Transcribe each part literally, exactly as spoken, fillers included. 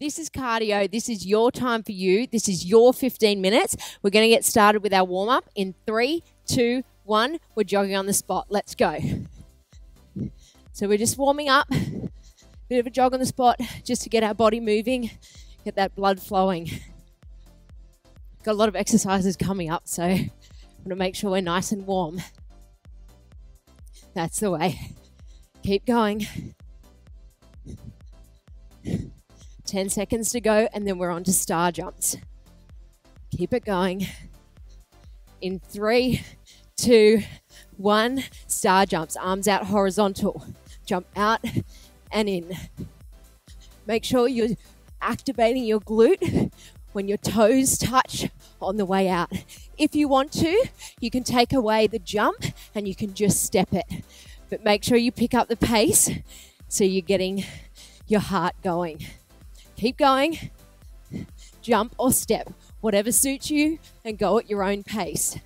This is cardio. This is your time for you. This is your fifteen minutes. We're going to get started with our warm-up in three, two, one. We're jogging on the spot. Let's go. So we're just warming up. Bit of a jog on the spot just to get our body moving, get that blood flowing. Got a lot of exercises coming up, so I'm going to make sure we're nice and warm. That's the way. Keep going. ten seconds to go, and then we're on to star jumps. Keep it going. In three, two, one, star jumps. Arms out horizontal. Jump out and in. Make sure you're activating your glute when your toes touch on the way out. If you want to, you can take away the jump and you can just step it. But make sure you pick up the pace so you're getting your heart going. Keep going, jump or step, whatever suits you, and go at your own pace.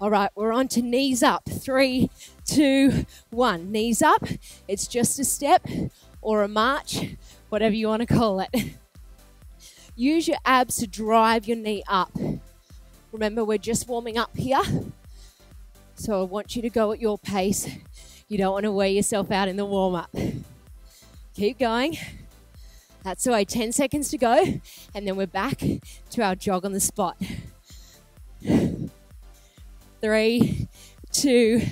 All right, we're on to knees up. Three, two, one. Knees up. It's just a step or a march, whatever you want to call it. Use your abs to drive your knee up. Remember, we're just warming up here, so I want you to go at your pace. You don't want to wear yourself out in the warm-up. Keep going. That's the way, ten seconds to go, and then we're back to our jog on the spot. Three, two,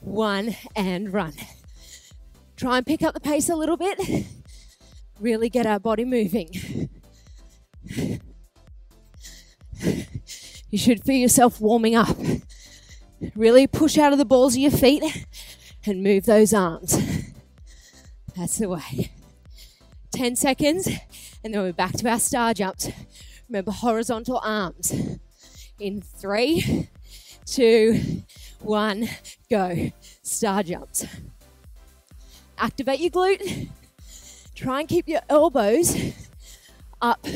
one, and run. Try and pick up the pace a little bit. Really get our body moving. You should feel yourself warming up. Really push out of the balls of your feet and move those arms. That's the way. ten seconds, and then we're back to our star jumps. Remember, horizontal arms. In three, two, one, go. Star jumps. Activate your glute. Try and keep your elbows up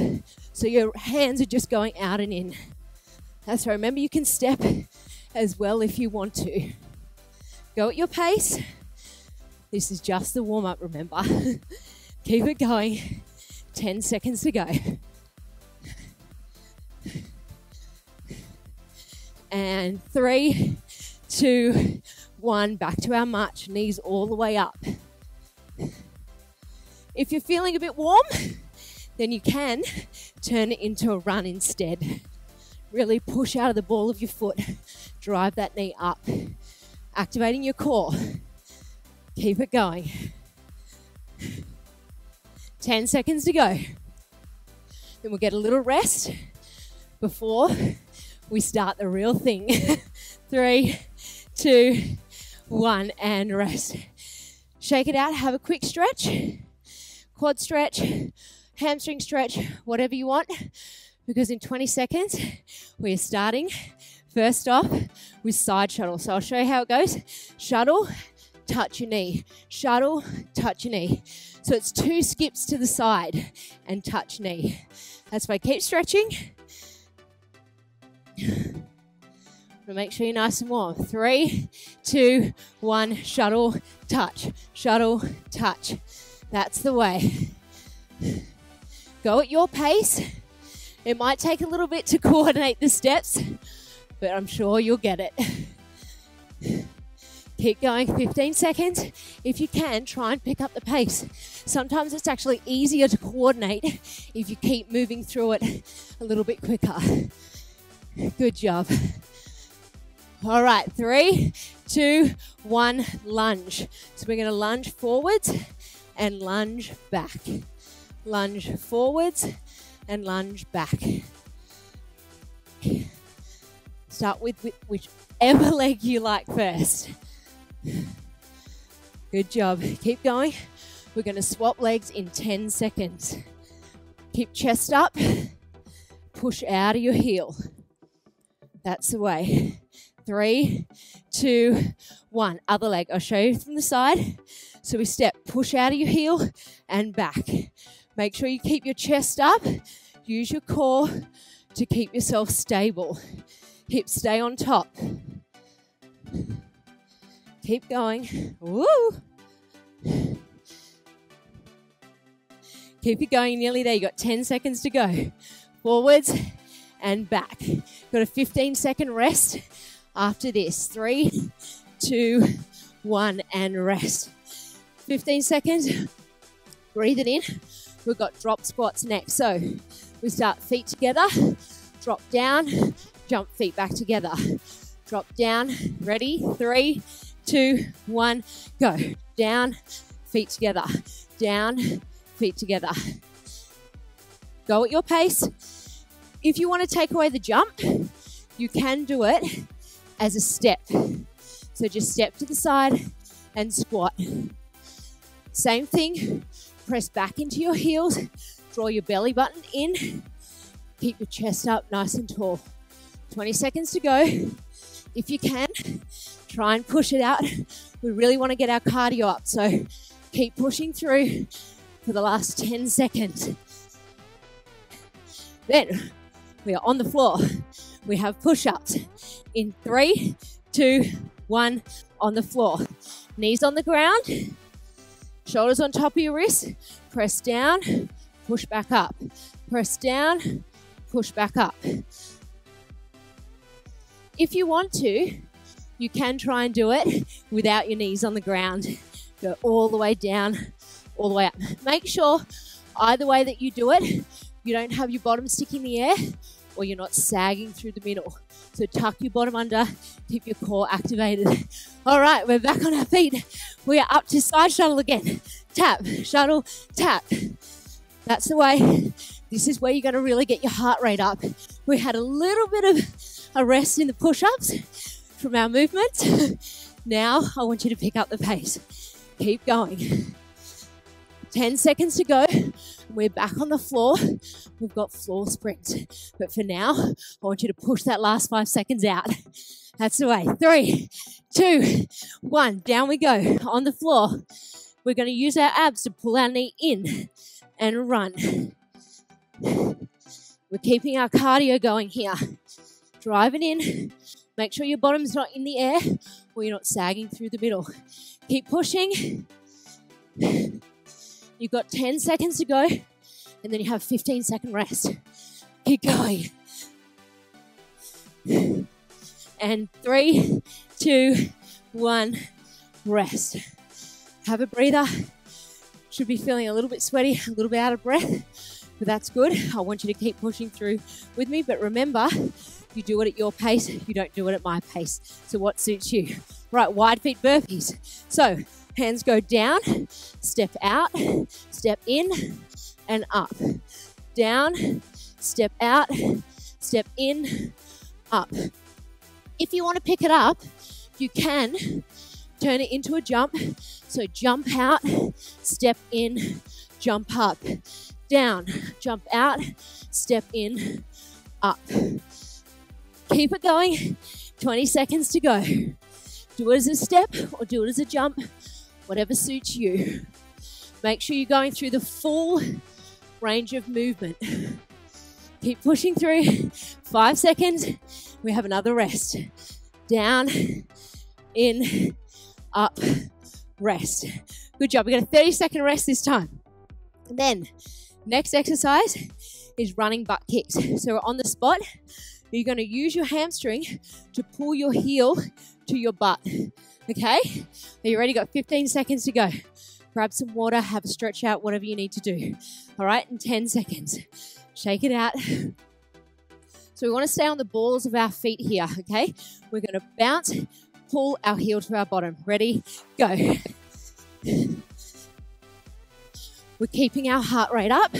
so your hands are just going out and in. That's right. Remember, you can step as well if you want to. Go at your pace. This is just the warm-up, remember. Keep it going. ten seconds to go. And three, two, one. Back to our march. Knees all the way up. If you're feeling a bit warm, then you can turn it into a run instead. Really push out of the ball of your foot. Drive that knee up. Activating your core. Keep it going. ten seconds to go. Then we'll get a little rest before we start the real thing. Three, two, one, and rest. Shake it out. Have a quick stretch. Quad stretch, hamstring stretch, whatever you want, because in twenty seconds, we're starting first off with side shuttle. So I'll show you how it goes. Shuttle, touch your knee. Shuttle, touch your knee. So it's two skips to the side and touch knee. That's why I keep stretching. Make sure you're nice and warm. Three, two, one, shuttle, touch, shuttle, touch. That's the way. Go at your pace. It might take a little bit to coordinate the steps, but I'm sure you'll get it. Keep going, fifteen seconds. If you can, try and pick up the pace. Sometimes it's actually easier to coordinate if you keep moving through it a little bit quicker. Good job. All right, three, two, one, lunge. So we're gonna lunge forwards and lunge back. Lunge forwards and lunge back. Start with whichever leg you like first. Good job. Keep going. We're going to swap legs in ten seconds. Keep chest up. Push out of your heel. That's the way. Three, two, one. Other leg. I'll show you from the side. So we step. Push out of your heel and back. Make sure you keep your chest up. Use your core to keep yourself stable. Hips stay on top. Keep going. Woo! Keep it going, nearly there. You got ten seconds to go. Forwards and back. Got a fifteen second rest after this. Three, two, one, and rest. fifteen seconds. Breathe it in. We've got drop squats next. So we start feet together, drop down, jump feet back together. Drop down, ready? Three, two, one, go. Down, feet together, down, feet together. Go at your pace. If you want to take away the jump, you can do it as a step. So just step to the side and squat. Same thing, press back into your heels, draw your belly button in, keep your chest up nice and tall. twenty seconds to go. If you can, try and push it out. We really want to get our cardio up, so keep pushing through for the last ten seconds. Then we are on the floor. We have push-ups in three, two, one, on the floor. Knees on the ground, shoulders on top of your wrists, press down, push back up, press down, push back up. If you want to, you can try and do it without your knees on the ground. Go all the way down, all the way up. Make sure either way that you do it, you don't have your bottom stick in the air or you're not sagging through the middle. So tuck your bottom under, keep your core activated. All right, we're back on our feet. We are up to side shuttle again. Tap, shuttle, tap. That's the way. This is where you're gonna really get your heart rate up. We had a little bit of a rest in the push-ups from our movements. Now I want you to pick up the pace. Keep going. ten seconds to go. We're back on the floor. We've got floor sprints. But for now, I want you to push that last five seconds out. That's the way. Three, two, one. Down we go. On the floor. We're going to use our abs to pull our knee in and run. We're keeping our cardio going here. Drive it in. Make sure your bottom's not in the air or you're not sagging through the middle. Keep pushing. You've got ten seconds to go, and then you have fifteen second rest. Keep going. And three, two, one, rest. Have a breather. Should be feeling a little bit sweaty, a little bit out of breath, but that's good. I want you to keep pushing through with me, but remember, you do it at your pace, you don't do it at my pace. So what suits you? Right, wide feet burpees. So, hands go down, step out, step in, and up. Down, step out, step in, up. If you want to pick it up, you can turn it into a jump. So jump out, step in, jump up. Down, jump out, step in, up. Keep it going, twenty seconds to go. Do it as a step or do it as a jump, whatever suits you. Make sure you're going through the full range of movement. Keep pushing through. Five seconds. We have another rest. Down, in, up, rest. Good job. We got a thirty second rest this time. And then, next exercise is running butt kicks. So we're on the spot. You're going to use your hamstring to pull your heel to your butt. Okay, are you ready? Got fifteen seconds to go. Grab some water, have a stretch out, whatever you need to do. All right, in ten seconds. Shake it out. So we want to stay on the balls of our feet here, okay? We're going to bounce, pull our heel to our bottom. Ready? Go. We're keeping our heart rate up.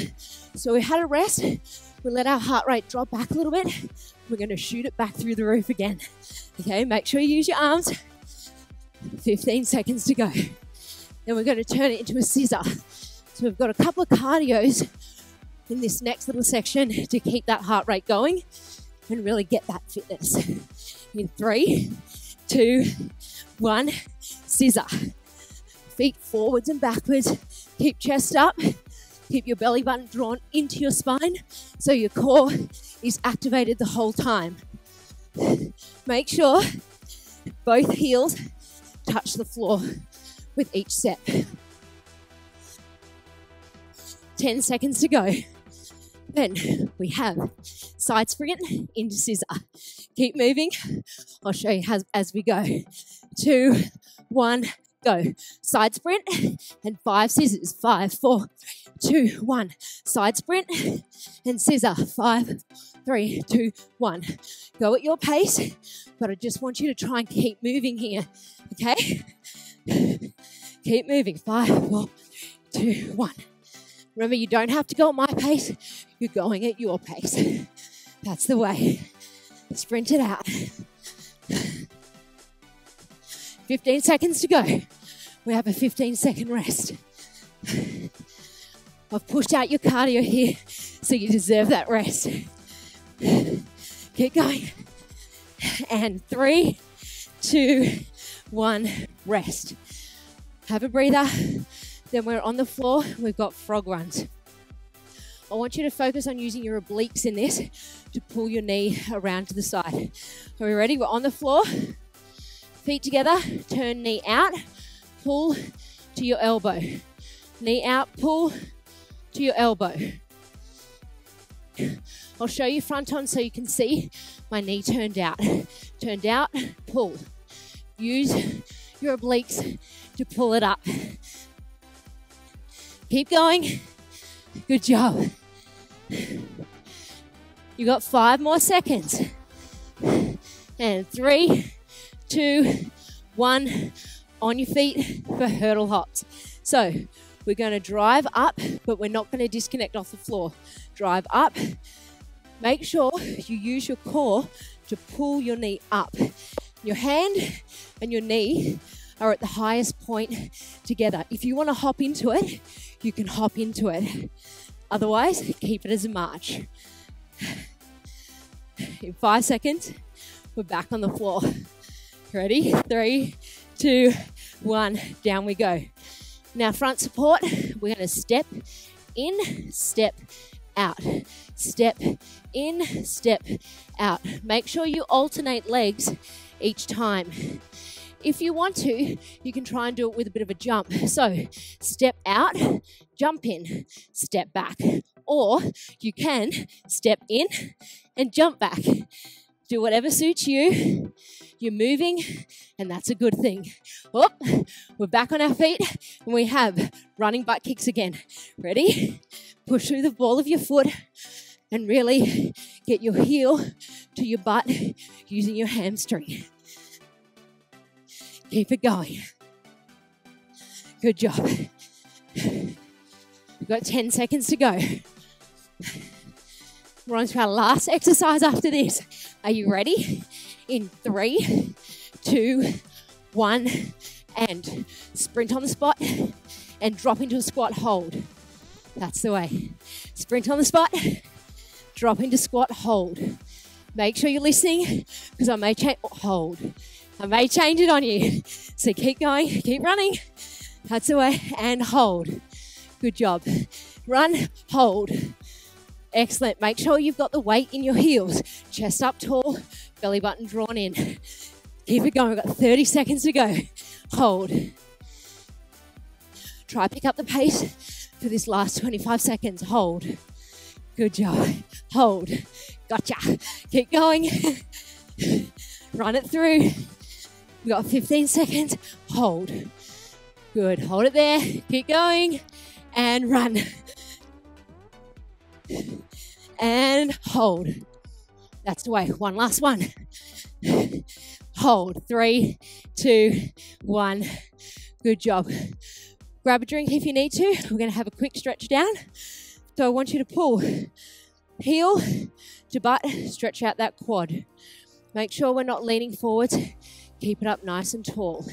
So we had a rest. We let our heart rate drop back a little bit. We're going to shoot it back through the roof again. Okay, make sure you use your arms. fifteen seconds to go. Then we're going to turn it into a scissor. So we've got a couple of cardios in this next little section to keep that heart rate going and really get that fitness. In three, two, one, scissor. Feet forwards and backwards. Keep chest up. Keep your belly button drawn into your spine so your core is activated the whole time. Make sure both heels touch the floor with each step. ten seconds to go. Then we have side sprint into scissor. Keep moving. I'll show you as, as we go. Two, one, go. Side sprint and five scissors. Five, four, two, one. Side sprint and scissor. Five, three, two, one. Go at your pace, but I just want you to try and keep moving here, okay? Keep moving. Five, four, two, one. Remember, you don't have to go at my pace. You're going at your pace. That's the way. Sprint it out. fifteen seconds to go. We have a fifteen second rest. I've pushed out your cardio here, so you deserve that rest. Keep going. And three, two, one, rest. Have a breather. Then we're on the floor, we've got frog runs. I want you to focus on using your obliques in this to pull your knee around to the side. Are we ready? We're on the floor, feet together, turn knee out, pull to your elbow. Knee out, pull to your elbow. I'll show you front on so you can see my knee turned out. Turned out, pull. Use your obliques to pull it up. Keep going. Good job. You got five more seconds. And three, two, one, on your feet for hurdle hops. So we're going to drive up, but we're not going to disconnect off the floor. Drive up. Make sure you use your core to pull your knee up. Your hand and your knee are at the highest point together. If you want to hop into it, you can hop into it. Otherwise, keep it as a march. In five seconds, we're back on the floor. Ready? Three, two, one, down we go. Now front support, we're gonna step in, step out. Step in, step out. Make sure you alternate legs each time. If you want to, you can try and do it with a bit of a jump. So step out, jump in, step back. Or you can step in and jump back. Do whatever suits you. You're moving, and that's a good thing. Oh, we're back on our feet, and we have running butt kicks again. Ready? Push through the ball of your foot and really get your heel to your butt using your hamstring. Keep it going. Good job. We've got ten seconds to go. We're on to our last exercise after this. Are you ready? In three, two, one, and sprint on the spot and drop into a squat hold. That's the way. Sprint on the spot, drop into squat hold. Make sure you're listening because I may change, hold. I may change it on you. So keep going, keep running. That's the way, and hold. Good job. Run, hold. Excellent. Make sure you've got the weight in your heels. Chest up tall, belly button drawn in. Keep it going. We've got thirty seconds to go. Hold. Try pick up the pace for this last twenty-five seconds. Hold. Good job. Hold. Gotcha. Keep going. Run it through. We've got fifteen seconds. Hold. Good. Hold it there. Keep going. And run. And hold. That's the way. One last one. Hold. Three, two, one. Good job. Grab a drink if you need to. We're going to have a quick stretch down. So I want you to pull. Heel to butt. Stretch out that quad. Make sure we're not leaning forward. Keep it up nice and tall.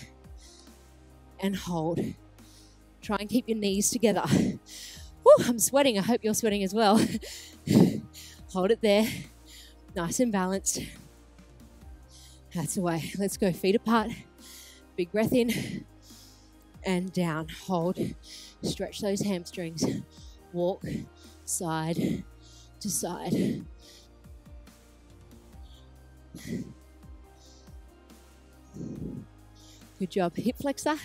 And hold. Try and keep your knees together. Whew, I'm sweating. I hope you're sweating as well. Hold it there. Nice and balanced. That's the way. Let's go feet apart. Big breath in. And down. Hold. Stretch those hamstrings. Walk side to side. Good job, hip flexor.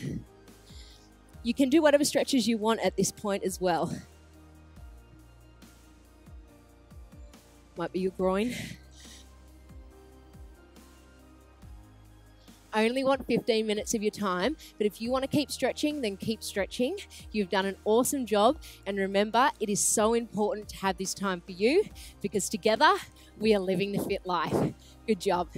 You can do whatever stretches you want at this point as well. might be your groin. I only want fifteen minutes of your time, but if you want to keep stretching, then keep stretching. You've done an awesome job, and remember, it is so important to have this time for you, because together we are living the fit life. Good job.